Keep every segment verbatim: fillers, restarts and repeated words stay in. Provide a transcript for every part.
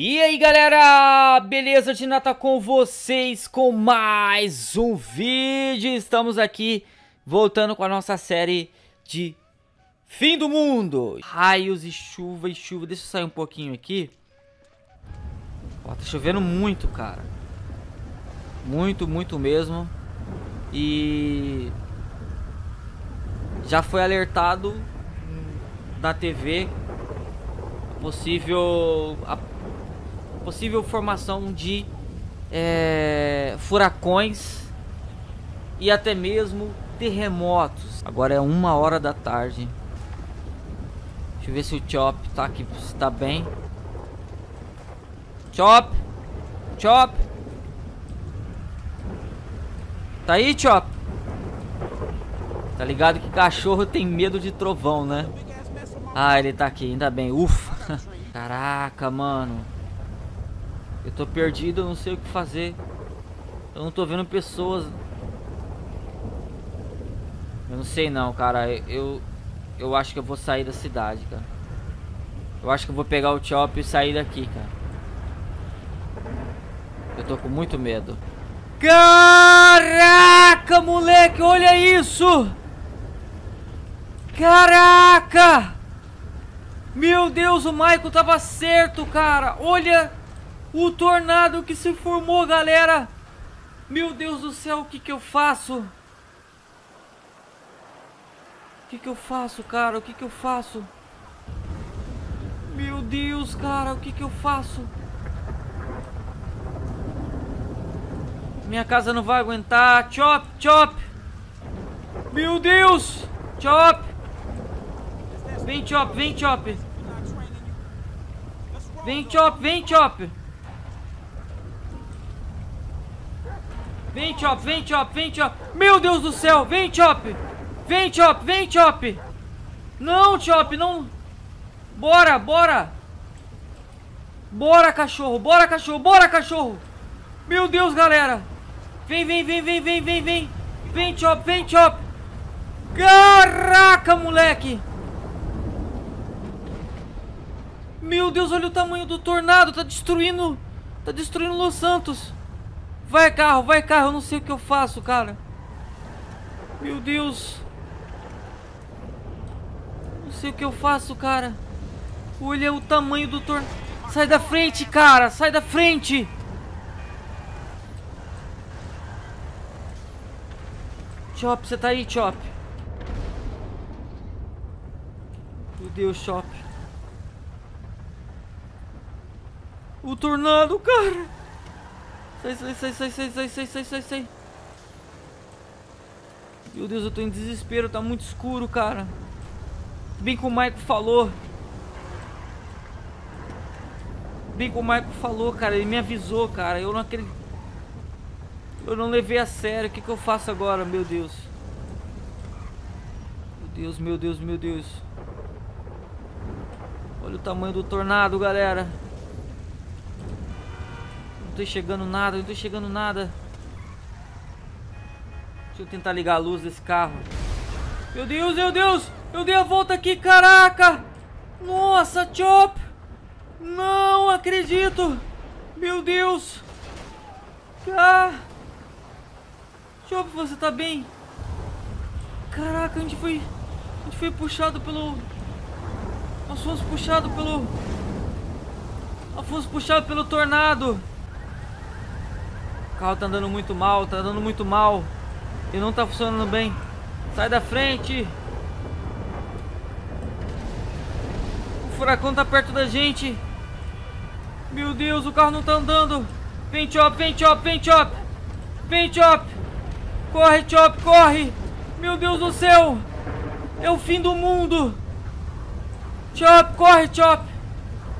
E aí galera, beleza? Dinata com vocês com mais um vídeo. Estamos aqui voltando com a nossa série de fim do mundo. Raios e chuva e chuva. Deixa eu sair um pouquinho aqui. Ó, tá chovendo muito, cara. Muito, muito mesmo. E já foi alertado na T V possível... A... possível formação de é, furacões e até mesmo terremotos. Agora é uma hora da tarde. Deixa eu ver se o Chop tá aqui, se tá bem. Chop! Chop! Tá aí, Chop? Tá ligado que cachorro tem medo de trovão, né? Ah, ele tá aqui, ainda bem. Ufa! Caraca, mano. Eu tô perdido, eu não sei o que fazer. Eu não tô vendo pessoas. Eu não sei não, cara. Eu, eu acho que eu vou sair da cidade, cara. Eu acho que eu vou pegar o Chop e sair daqui, cara. Eu tô com muito medo. Caraca, moleque, olha isso! Caraca! Meu Deus, o Maicon tava certo, cara. Olha... o tornado que se formou, galera. Meu Deus do céu, o que que eu faço? O que que eu faço, cara? O que que eu faço? Meu Deus, cara, o que que eu faço? Minha casa não vai aguentar. Chop, Chop. Meu Deus. Chop. Vem, Chop, vem, Chop. Vem, Chop, vem, Chop. Vem, Chop, vem, Chop, vem, Chop. Meu Deus do céu, vem, Chop. Vem, Chop, vem, Chop. Não, Chop, não. Bora, bora. Bora, cachorro, bora, cachorro, bora, cachorro. Meu Deus, galera. Vem, vem, vem, vem, vem, vem, vem. Vem, Chop, vem, Chop. Caraca, moleque. Meu Deus, olha o tamanho do tornado. Tá destruindo, tá destruindo Los Santos. Vai carro, vai carro, eu não sei o que eu faço, cara. Meu Deus. Não sei o que eu faço, cara. Olha o tamanho do tornado. Sai da frente, cara, sai da frente. Chop, você tá aí, Chop? Meu Deus, Chop. O tornado, cara. Sai, sai, sai, sai, sai, sai, sai, sai, sai, sai. Meu Deus, eu tô em desespero, tá muito escuro, cara. Bem como o Maicon falou. Bem como o Maicon falou, cara, ele me avisou, cara. Eu não acredito. Eu não levei a sério, o que que eu faço agora, meu Deus? Meu Deus, meu Deus, meu Deus. Olha o tamanho do tornado, galera. Não tô enxergando nada, não tô enxergando nada. Deixa eu tentar ligar a luz desse carro. Meu Deus, meu Deus! Eu dei a volta aqui, caraca! Nossa, Chop! Não acredito! Meu Deus! Ah. Chop, você tá bem? Caraca, a gente foi... A gente foi puxado pelo... Nós fomos puxados pelo... Nós fomos puxados pelo tornado! O carro tá andando muito mal, tá andando muito mal. E não tá funcionando bem. Sai da frente. O furacão tá perto da gente. Meu Deus, o carro não tá andando. Vem, Chop, vem, Chop, vem, Chop. Vem, Chop. Corre, Chop, corre. Meu Deus do céu. É o fim do mundo. Chop, corre, Chop.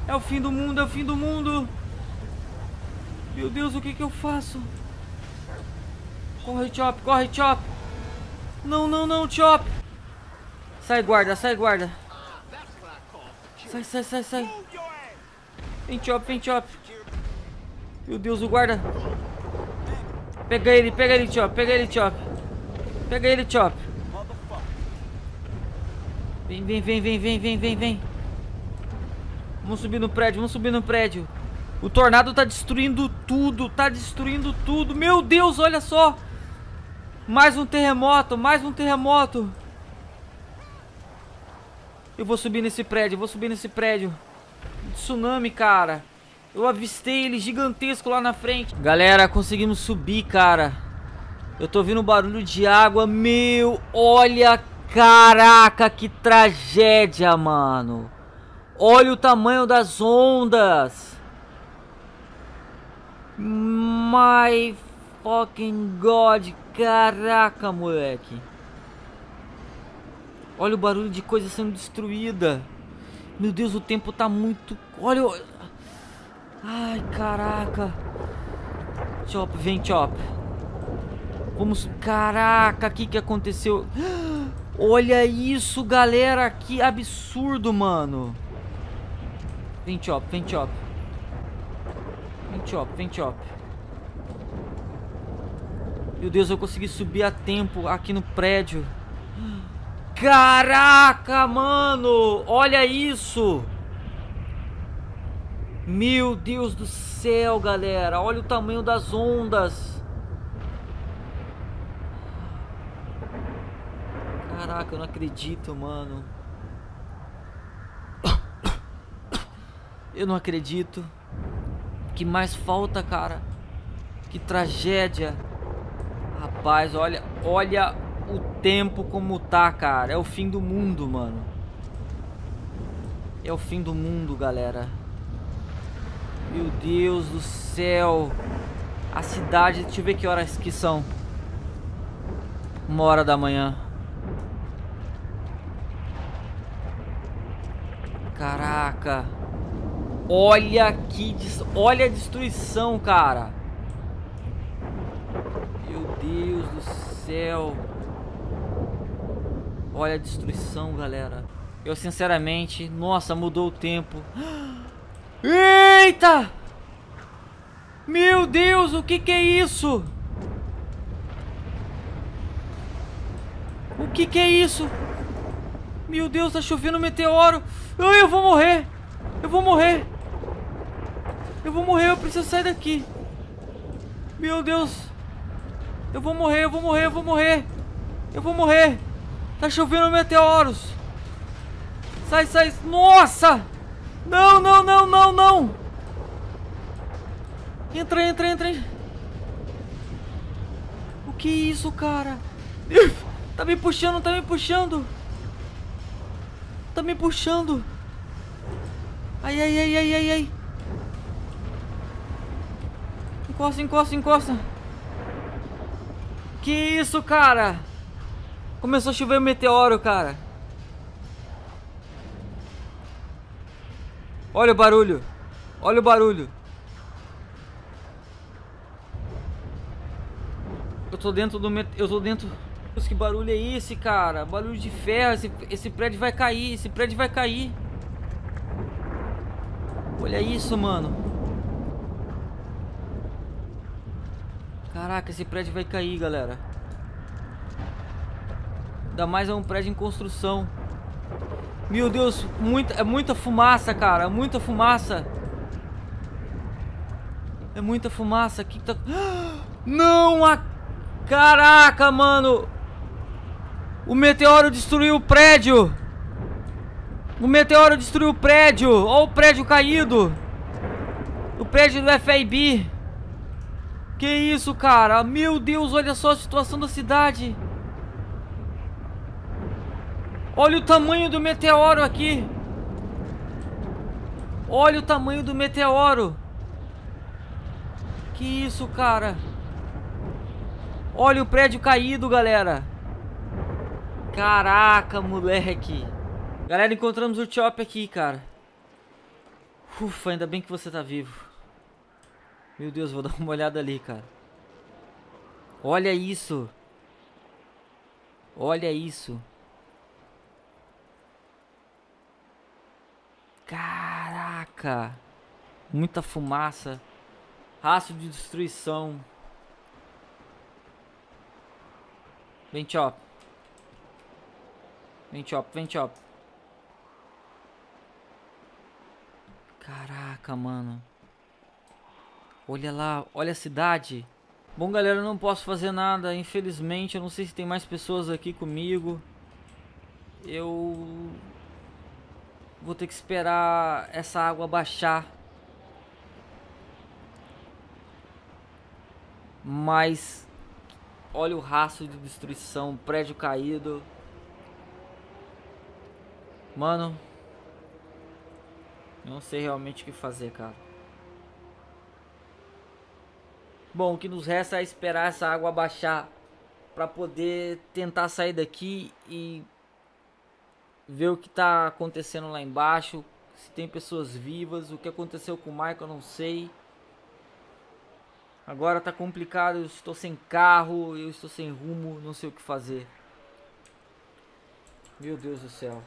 É o fim do mundo, é o fim do mundo. Meu Deus, o que que eu faço? Corre, Chop, corre, Chop. Não, não, não, Chop. Sai, guarda, sai, guarda. Sai, sai, sai, sai. Vem, Chop, vem, Chop. Meu Deus, o guarda. Pega ele, pega ele, Chop, pega ele, Chop. Pega ele, Chop. Vem, vem, vem, vem, vem, vem, vem, vem. Vamos subir no prédio, vamos subir no prédio. O tornado tá destruindo tudo, tá destruindo tudo. Meu Deus, olha só. Mais um terremoto, mais um terremoto. Eu vou subir nesse prédio, eu vou subir nesse prédio. Tsunami, cara. Eu avistei ele gigantesco lá na frente. Galera, conseguimos subir, cara. Eu tô ouvindo um barulho de água. Meu, olha, caraca, que tragédia, mano. Olha o tamanho das ondas. My fucking God, caraca, moleque. Olha o barulho de coisa sendo destruída. Meu Deus, o tempo tá muito... Olha o... Ai, caraca. Chop, vem, Chop. Vamos... Caraca, o que que aconteceu? Olha isso, galera. Que absurdo, mano. Vem, Chop, vem, Chop. Vem, Chop, vem, Chop. Meu Deus, eu consegui subir a tempo aqui no prédio. Caraca, mano. Olha isso. Meu Deus do céu, galera. Olha o tamanho das ondas. Caraca, eu não acredito, mano. Eu não acredito. Que mais falta, cara? Que tragédia. Rapaz, olha, olha o tempo como tá, cara. É o fim do mundo, mano. É o fim do mundo, galera. Meu Deus do céu. A cidade, deixa eu ver que horas que são. Uma hora da manhã. Caraca. Olha que des... Olha a destruição, cara. Meu Deus do céu. Olha a destruição, galera. Eu sinceramente, nossa, mudou o tempo. Eita! Meu Deus, o que que é isso? O que que é isso? Meu Deus, tá chovendo um meteoro. Ai, eu vou morrer. Eu vou morrer. Eu vou morrer, eu preciso sair daqui. Meu Deus. Eu vou morrer, eu vou morrer, eu vou morrer. Eu vou morrer. Tá chovendo meteoros. Sai, sai. Nossa! Não, não, não, não, não. Entra, entra, entra. O que é isso, cara? Tá me puxando, tá me puxando. Tá me puxando. Ai, ai, ai, ai, ai, ai. Encosta, encosta, encosta. Que isso, cara? Começou a chover um meteoro, cara. Olha o barulho. Olha o barulho. Eu tô dentro do... Met... Eu tô dentro... Que barulho é esse, cara? Barulho de ferro. Esse... esse prédio vai cair. Esse prédio vai cair. Olha isso, mano. Caraca, esse prédio vai cair, galera. Ainda mais é um prédio em construção. Meu Deus, muita, é muita fumaça, cara. É muita fumaça. É muita fumaça. Que que tá... Não! A... Caraca, mano! O meteoro destruiu o prédio! O meteoro destruiu o prédio! Olha o prédio caído! O prédio do F A B! Que isso, cara? Meu Deus, olha só a situação da cidade! Olha o tamanho do meteoro aqui! Olha o tamanho do meteoro! Que isso, cara? Olha o prédio caído, galera! Caraca, moleque! Galera, encontramos o Chop aqui, cara. Ufa, ainda bem que você tá vivo. Meu Deus, vou dar uma olhada ali, cara. Olha isso. Olha isso. Caraca. Muita fumaça. Rastro de destruição. Vem, Chop. Vem, Chop, vem, Chop. Caraca, mano. Olha lá, olha a cidade. Bom, galera, eu não posso fazer nada, infelizmente. Eu não sei se tem mais pessoas aqui comigo. Eu vou ter que esperar essa água baixar. Mas olha o rastro de destruição, prédio caído. Mano, não sei realmente o que fazer, cara. Bom, o que nos resta é esperar essa água baixar pra poder tentar sair daqui e ver o que tá acontecendo lá embaixo. Se tem pessoas vivas, o que aconteceu com o Maicon, eu não sei. Agora tá complicado, eu estou sem carro, eu estou sem rumo, não sei o que fazer. Meu Deus do céu.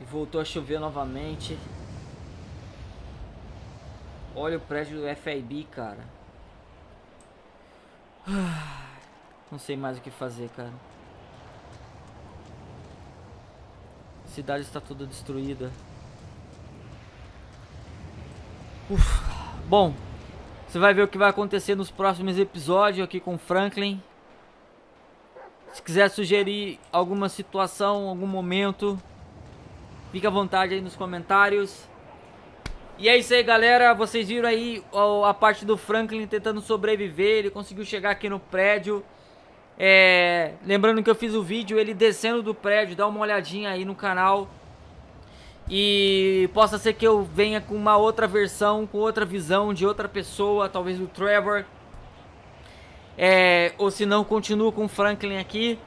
E voltou a chover novamente. Olha o prédio do F I B, cara. Não sei mais o que fazer, cara. A cidade está toda destruída. Uf. Bom, você vai ver o que vai acontecer nos próximos episódios aqui com o Franklin. Se quiser sugerir alguma situação, algum momento, fique à vontade aí nos comentários. E é isso aí, galera. Vocês viram aí a parte do Franklin tentando sobreviver. Ele conseguiu chegar aqui no prédio. É... Lembrando que eu fiz o vídeo ele descendo do prédio. Dá uma olhadinha aí no canal. E possa ser que eu venha com uma outra versão, com outra visão de outra pessoa. Talvez do Trevor. É... Ou se não, continuo com o Franklin aqui.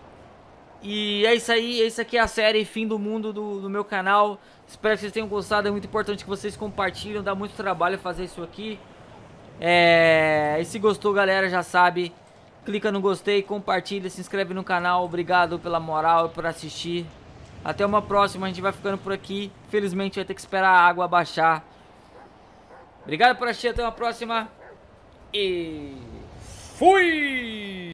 E é isso aí, essa aqui é a série Fim do Mundo do, do meu canal. Espero que vocês tenham gostado, é muito importante que vocês compartilhem, dá muito trabalho fazer isso aqui. É... E se gostou, galera, já sabe, clica no gostei, compartilha, se inscreve no canal. Obrigado pela moral e por assistir. Até uma próxima, a gente vai ficando por aqui. Felizmente vai ter que esperar a água baixar. Obrigado por assistir, até uma próxima. E... Fui!